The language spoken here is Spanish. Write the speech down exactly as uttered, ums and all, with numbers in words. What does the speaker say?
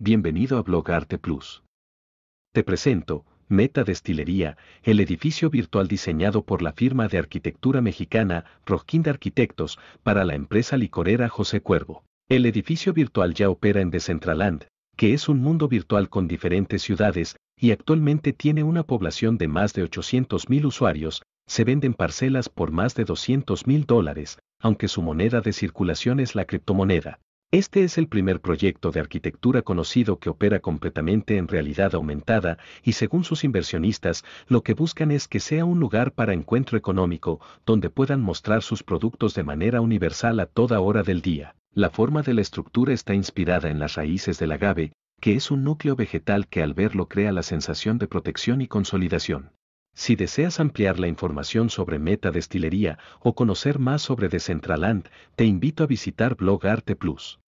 Bienvenido a Blog Arte Plus. Te presento Metadestilería, el edificio virtual diseñado por la firma de arquitectura mexicana Rojkind Arquitectos para la empresa licorera José Cuervo. El edificio virtual ya opera en Decentraland, que es un mundo virtual con diferentes ciudades y actualmente tiene una población de más de ochocientos mil usuarios. Se venden parcelas por más de doscientos mil dólares, aunque su moneda de circulación es la criptomoneda. Este es el primer proyecto de arquitectura conocido que opera completamente en realidad aumentada y según sus inversionistas, lo que buscan es que sea un lugar para encuentro económico donde puedan mostrar sus productos de manera universal a toda hora del día. La forma de la estructura está inspirada en las raíces del agave, que es un núcleo vegetal que al verlo crea la sensación de protección y consolidación. Si deseas ampliar la información sobre Metadestilería o conocer más sobre Decentraland, te invito a visitar Blog Arte Plus.